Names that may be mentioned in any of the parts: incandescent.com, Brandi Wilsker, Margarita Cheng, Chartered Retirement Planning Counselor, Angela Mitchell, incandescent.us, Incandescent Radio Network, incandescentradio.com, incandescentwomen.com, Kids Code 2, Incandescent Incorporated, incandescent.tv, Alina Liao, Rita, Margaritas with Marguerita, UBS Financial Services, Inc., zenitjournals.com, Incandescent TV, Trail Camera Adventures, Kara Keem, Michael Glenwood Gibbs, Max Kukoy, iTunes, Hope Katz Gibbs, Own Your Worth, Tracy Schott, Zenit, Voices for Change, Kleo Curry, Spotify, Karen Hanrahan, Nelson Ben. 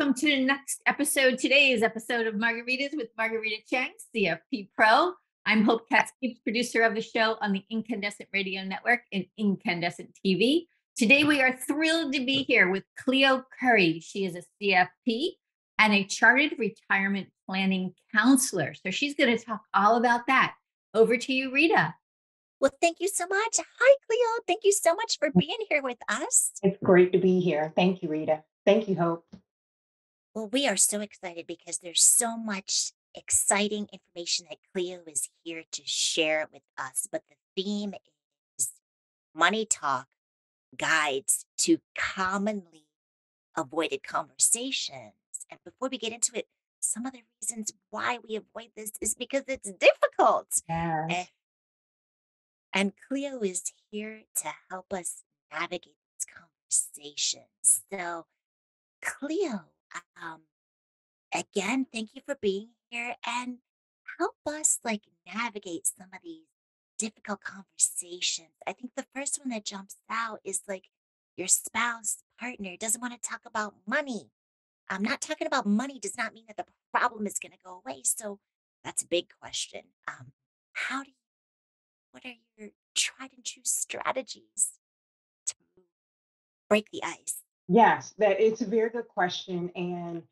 welcome to the next episode. Today's episode of Margaritas with Marguerita Chang, CFP Pro. I'm Hope Katz Gibbs, producer of the show on the Incandescent Radio Network and Incandescent TV. Today, we are thrilled to be here with Kleo Curry. She is a CFP and a Chartered Retirement Planning Counselor. So she's going to talk all about that. Over to you, Rita. Well, thank you so much. Hi, Kleo. Thank you so much for being here with us. It's great to be here. Thank you, Rita. Thank you, Hope. Well, we are so excited because there's so much exciting information that Kleo is here to share with us. But the theme is Money Talk Guides to Commonly Avoided Conversations. And before we get into it, some of the reasons why we avoid this is because it's difficult. Yes. And Kleo is here to help us navigate these conversations. So, Kleo, again, thank you for being here and help us navigate some of these difficult conversations. I think the first one that jumps out is your spouse, partner doesn't want to talk about money. I'm not talking about money does not mean that the problem is going to go away. So that's a big question. What are your tried and true strategies to break the ice? Yes, it's a very good question. And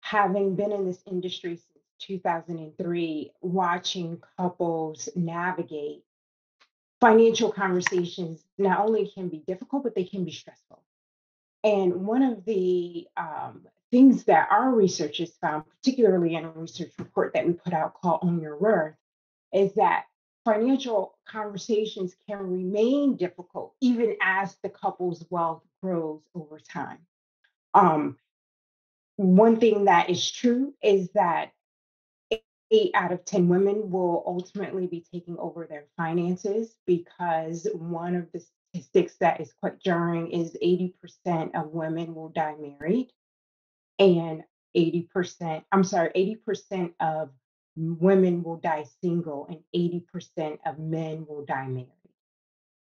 having been in this industry since 2003, watching couples navigate financial conversations, not only can be difficult, but they can be stressful. And one of the things that our researchers found, particularly in a research report that we put out called Own Your Worth, is that financial conversations can remain difficult even as the couple's wealth grows over time. One thing that is true is that 8 out of 10 women will ultimately be taking over their finances, because one of the statistics that is quite jarring is 80% of women will die married, and 80% of women will die single, and 80% of men will die married.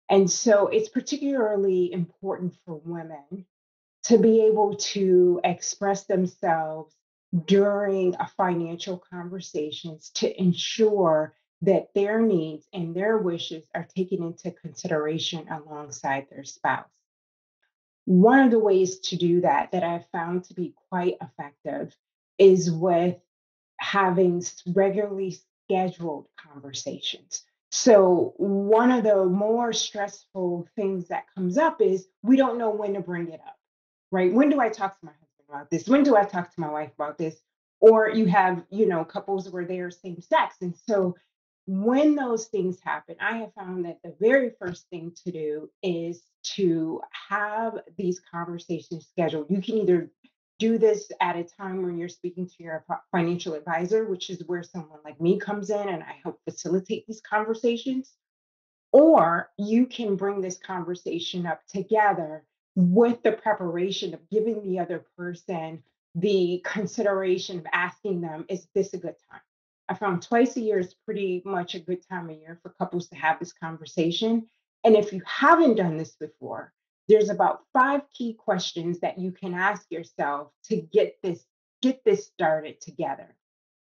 And so it's particularly important for women to be able to express themselves during a financial conversations to ensure that their needs and their wishes are taken into consideration alongside their spouse. One of the ways to do that I've found to be quite effective is with having regularly scheduled conversations. So one of the more stressful things that comes up is we don't know when to bring it up, right? When do I talk to my husband about this? When do I talk to my wife about this? Or you have, couples where they are same sex. And so when those things happen, I have found that the very first thing to do is to have these conversations scheduled. You can either do this at a time when you're speaking to your financial advisor, which is where someone like me comes in and I help facilitate these conversations. Or you can bring this conversation up together with the preparation of giving the other person the consideration of asking them, is this a good time? I found twice a year is pretty much a good time of year for couples to have this conversation. And if you haven't done this before, there's about 5 key questions that you can ask yourself to get this started together.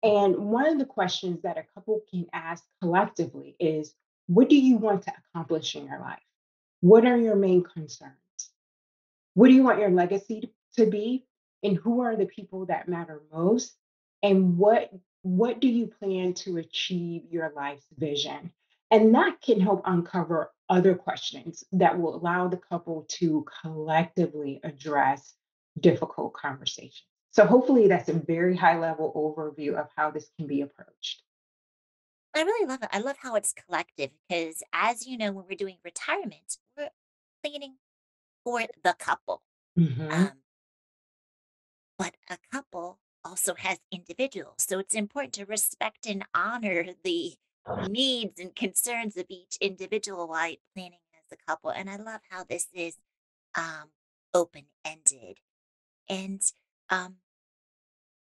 And one of the questions that a couple can ask collectively is, what do you want to accomplish in your life? What are your main concerns? What do you want your legacy to be? And who are the people that matter most? And what do you plan to achieve your life's vision? And that can help uncover other questions that will allow the couple to collectively address difficult conversations. So hopefully that's a very high level overview of how this can be approached. I really love it. I love how it's collective, because as you know, when we're doing retirement, we're planning for the couple. Mm-hmm. But a couple also has individuals. So it's important to respect and honor the needs and concerns of each individual while planning as a couple. And I love how this is open-ended. And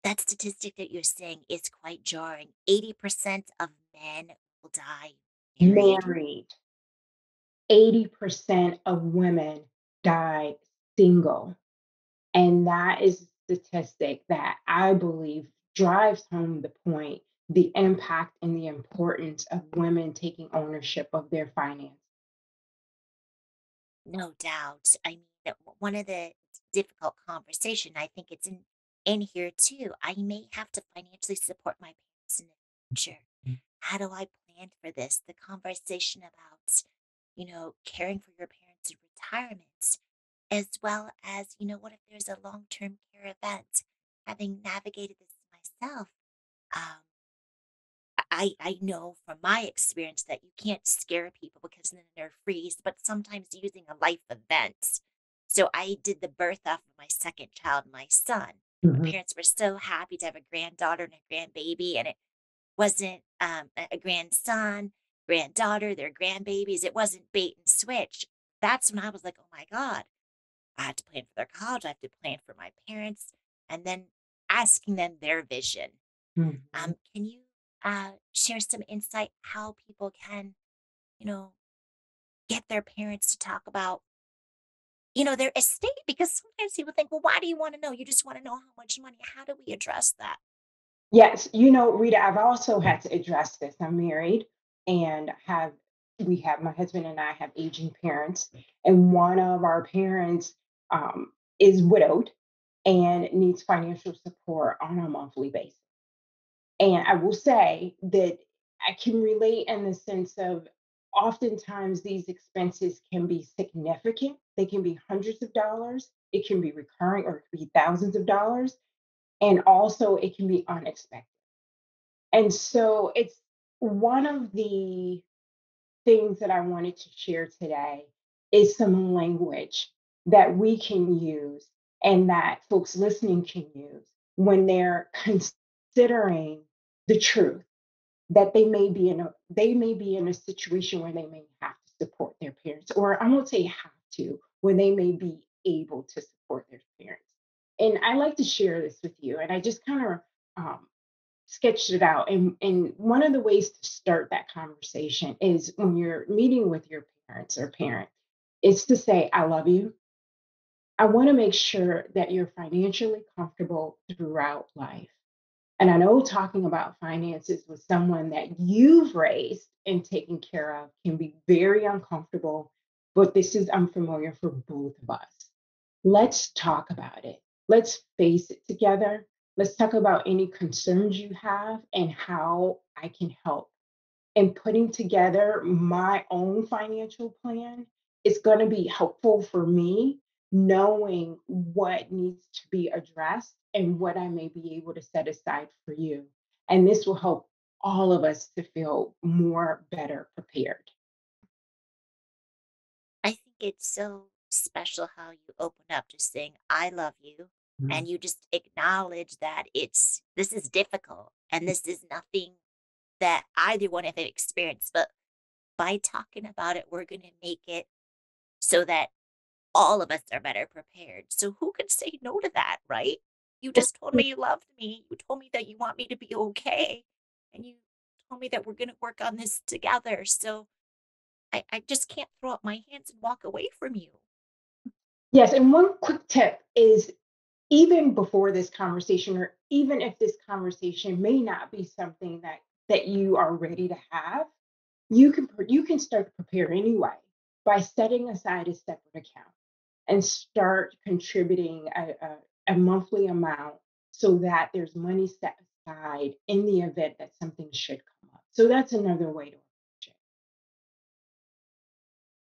that statistic that you're saying is quite jarring. 80% of men will die married. 80% of women die single. And that is statistic that I believe drives home the point, the impact and the importance of women taking ownership of their finances. No doubt. I mean, that one of the difficult conversation, I think it's in here too. I may have to financially support my parents in the future. How do I plan for this? The conversation about, caring for your parents in retirement, as well as, what if there's a long-term care event? Having navigated this myself, I know from my experience that you can't scare people because then they're freezed, but sometimes using a life event. So I did the birth off of my second child, my son. Mm-hmm. My parents were so happy to have a granddaughter and a grandbaby, and it wasn't a grandson, granddaughter, their grandbabies. It wasn't bait and switch. That's when I was like, oh my God, I have to plan for their college. I have to plan for my parents, and then asking them their vision. Mm-hmm. Can you share some insight how people can, get their parents to talk about, their estate? Because sometimes people think, well, why do you want to know? You just want to know how much money. How do we address that? Yes. Rita, I've also had to address this. I'm married and my husband and I have aging parents, and one of our parents is widowed and needs financial support on a monthly basis. And I will say that I can relate in the sense of oftentimes these expenses can be significant. They can be hundreds of dollars. It can be recurring, or it could be thousands of dollars. And also it can be unexpected. And so it's one of the things that I wanted to share today is some language that we can use and that folks listening can use when they're considering the truth that they may be in a situation where they may have to support their parents, or I won't say have to, where they may be able to support their parents. And I like to share this with you, and I just kind of sketched it out. And one of the ways to start that conversation is when you're meeting with your parents or parent, is to say, I love you. I want to make sure that you're financially comfortable throughout life. And I know talking about finances with someone that you've raised and taken care of can be very uncomfortable, but this is unfamiliar for both of us. Let's talk about it. Let's face it together. Let's talk about any concerns you have and how I can help. And putting together my own financial plan is going to be helpful for me, knowing what needs to be addressed and what I may be able to set aside for you. And this will help all of us to feel more better prepared. I think it's so special how you open up just saying, I love you. Mm-hmm. And you just acknowledge that this is difficult and this is nothing that either one of them experienced. But by talking about it, we're going to make it so that all of us are better prepared. So who could say no to that, right? You just told me you loved me. You told me that you want me to be okay. And you told me that we're going to work on this together. So I just can't throw up my hands and walk away from you. Yes. And one quick tip is, even before this conversation, or even if this conversation may not be something that you are ready to have, you can start to prepare anyway by setting aside a separate account and start contributing a monthly amount so that there's money set aside in the event that something should come up. So that's another way to approach it.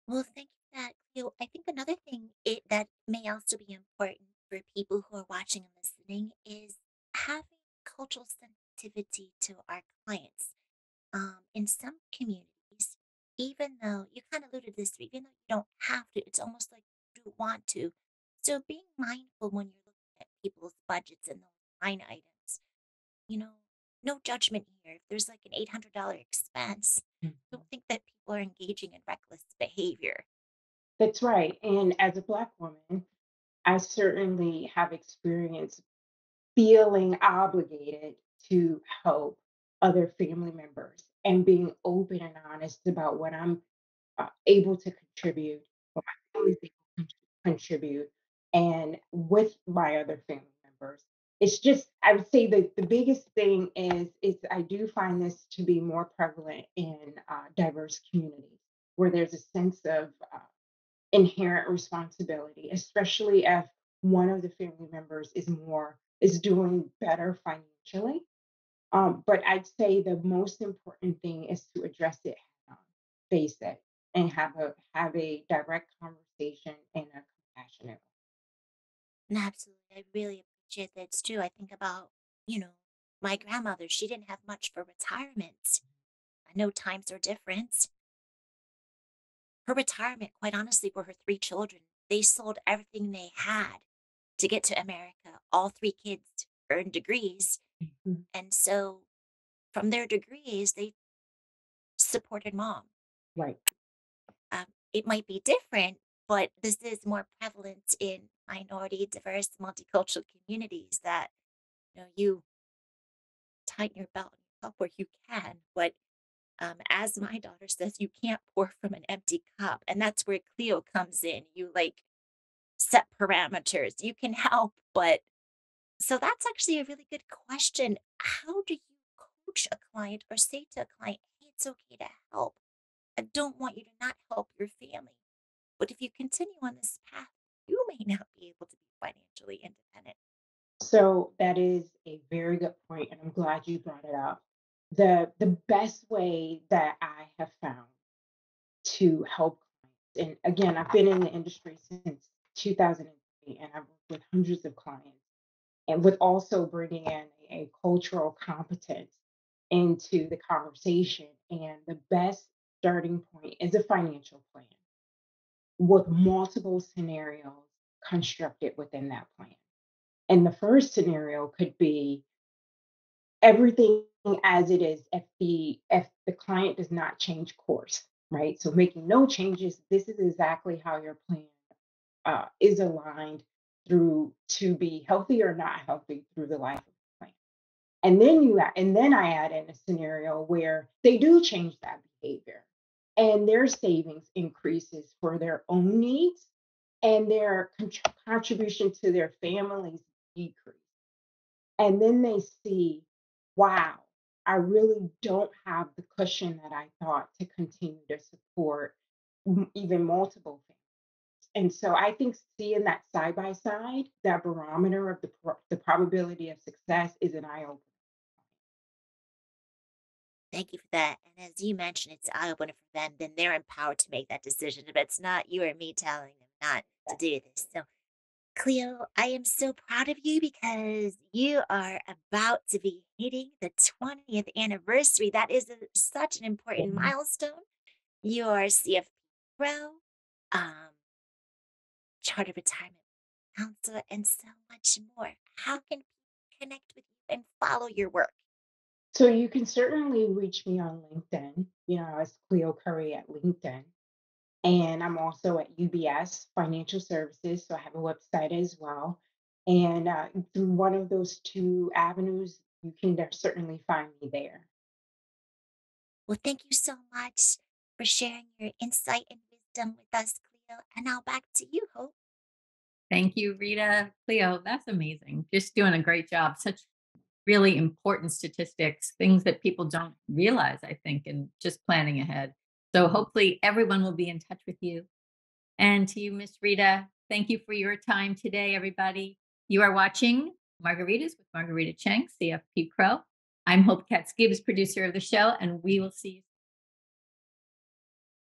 Well, thank you for that, Cleo. I think another thing that may also be important for people who are watching and listening is having cultural sensitivity to our clients. In some communities, even though you kind of alluded to this, even though you don't have to, it's almost like you do want to. So being mindful when you're people's budgets and the line items, no judgment here. If there's like an $800 expense, I don't think that people are engaging in reckless behavior. That's right. And as a Black woman, I certainly have experienced feeling obligated to help other family members and being open and honest about what I'm able to contribute, what my family contribute, and with my other family members. first. It's just, I would say that the biggest thing is I do find this to be more prevalent in diverse communities where there's a sense of inherent responsibility, especially if one of the family members is doing better financially. But I'd say the most important thing is to address it, face it, and have a direct conversation and a compassionate one. Absolutely. I really appreciate that too. I think about, my grandmother, she didn't have much for retirement. I know times are different. Her retirement, quite honestly, were her three children. They sold everything they had to get to America. All three kids earned degrees. Mm-hmm. And so from their degrees, they supported mom. Right. It might be different, but this is more prevalent in minority, diverse, multicultural communities that, you tighten your belt up where you can. But as my daughter says, you can't pour from an empty cup. And that's where Kleo comes in. You set parameters. You can help, but so that's actually a really good question. How do you coach a client or say to a client, hey, it's okay to help. I don't want you to not help your family. But if you continue on this path, you may not be able to be financially independent. So that is a very good point, and I'm glad you brought it up. The best way that I have found to help clients, and again, I've been in the industry since 2003, and I've worked with hundreds of clients, and with also bringing in a cultural competence into the conversation. And the best starting point is a financial plan with multiple scenarios constructed within that plan. And the first scenario could be everything as it is if the client does not change course, right? So making no changes, this is exactly how your plan is aligned through to be healthy or not healthy through the life of the plan. And then I add in a scenario where they do change that behavior, and their savings increases for their own needs, and their contribution to their families decrease. And then they see, wow, I really don't have the cushion that I thought to continue to support even multiple families. And so I think seeing that side by side, that barometer of the probability of success is an eye-opener. Thank you for that. And as you mentioned, it's an eye-opener for them. Then they're empowered to make that decision. But it's not you or me telling them not to do this. So, Kleo, I am so proud of you because you are about to be hitting the 20th anniversary. That is such an important milestone. You are CFP Pro, Chartered Retirement Counselor, and so much more. How can people connect with you and follow your work? So you can certainly reach me on LinkedIn. It's Kleo Curry at LinkedIn. And I'm also at UBS Financial Services. So I have a website as well. And through one of those two avenues, you can certainly find me there. Well, thank you so much for sharing your insight and wisdom with us, Kleo. And now back to you, Hope. Thank you, Rita. Kleo, that's amazing. Just doing a great job. Such really important statistics, things that people don't realize, I think, and just planning ahead. So hopefully everyone will be in touch with you. And to you, Miss Rita, thank you for your time today, everybody. You are watching Margaritas with Margarita Cheng, CFP Pro. I'm Hope Katz Gibbs, producer of the show, and we will see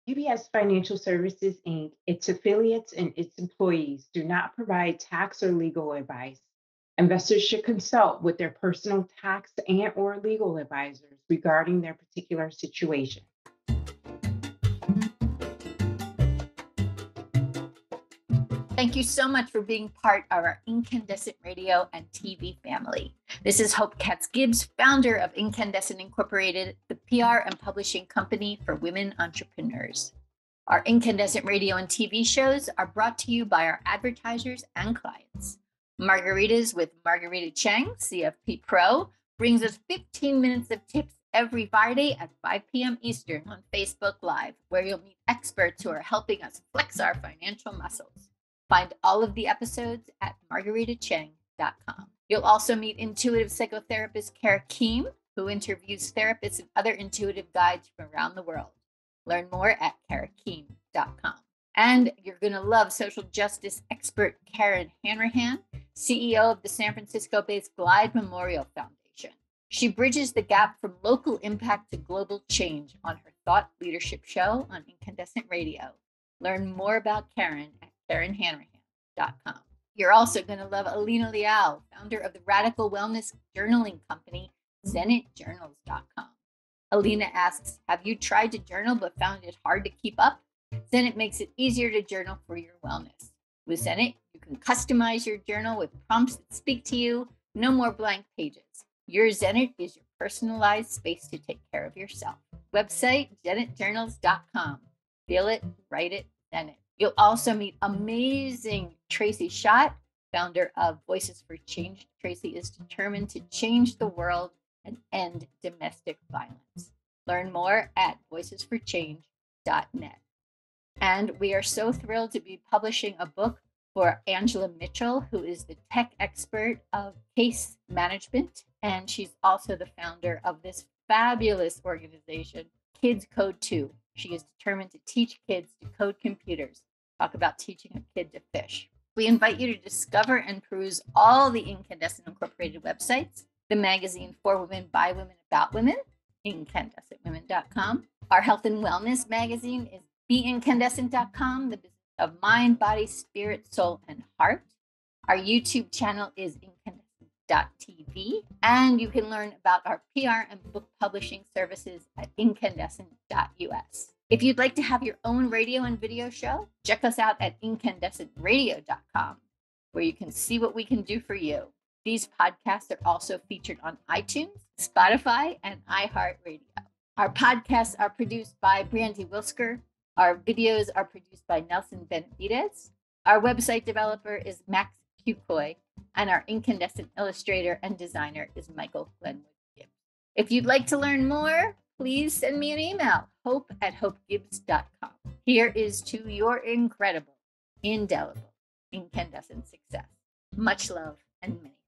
you. UBS Financial Services, Inc., its affiliates and its employees do not provide tax or legal advice. Investors should consult with their personal tax and/or legal advisors regarding their particular situation. Thank you so much for being part of our Incandescent Radio and TV family. This is Hope Katz Gibbs, founder of Incandescent Incorporated, the PR and publishing company for women entrepreneurs. Our Incandescent Radio and TV shows are brought to you by our advertisers and clients. Margaritas with Margarita Cheng, CFP Pro, brings us 15 minutes of tips every Friday at 5 p.m. Eastern on Facebook Live, where you'll meet experts who are helping us flex our financial muscles. Find all of the episodes at margaritacheng.com. You'll also meet intuitive psychotherapist Kara Keem, who interviews therapists and other intuitive guides from around the world. Learn more at karakeem.com. And you're going to love social justice expert Karen Hanrahan, CEO of the San Francisco-based Glide Memorial Foundation. She bridges the gap from local impact to global change on her Thought Leadership Show on Incandescent Radio. Learn more about Karen at KarenHanrahan.com. You're also going to love Alina Liao, founder of the radical wellness journaling company, zenitjournals.com. Alina asks, have you tried to journal but found it hard to keep up? Zenit makes it easier to journal for your wellness. With Zenit, you can customize your journal with prompts that speak to you. No more blank pages. Your Zenit is your personalized space to take care of yourself. Website, zenitjournals.com. Feel it, write it, Zenit. You'll also meet amazing Tracy Schott, founder of Voices for Change. Tracy is determined to change the world and end domestic violence. Learn more at voicesforchange.net. And we are so thrilled to be publishing a book for Angela Mitchell, who is the tech expert of case management. And she's also the founder of this fabulous organization, Kids Code 2. She is determined to teach kids to code computers. Talk about teaching a kid to fish. We invite you to discover and peruse all the Incandescent Incorporated websites, the magazine For Women, By Women, About Women, incandescentwomen.com. Our health and wellness magazine is incandescent.com, the business of mind, body, spirit, soul, and heart. Our YouTube channel is incandescent.tv, and you can learn about our PR and book publishing services at incandescent.us. If you'd like to have your own radio and video show, check us out at incandescentradio.com, where you can see what we can do for you. These podcasts are also featured on iTunes, Spotify, and iHeartRadio. Our podcasts are produced by Brandi Wilsker. Our videos are produced by Nelson Ben. Our website developer is Max Kukoy, and our incandescent illustrator and designer is Michael Glenwood Gibbs. If you'd like to learn more, please send me an email, hope@hopegibbs.com. Here is to your incredible, indelible, incandescent success. Much love and many.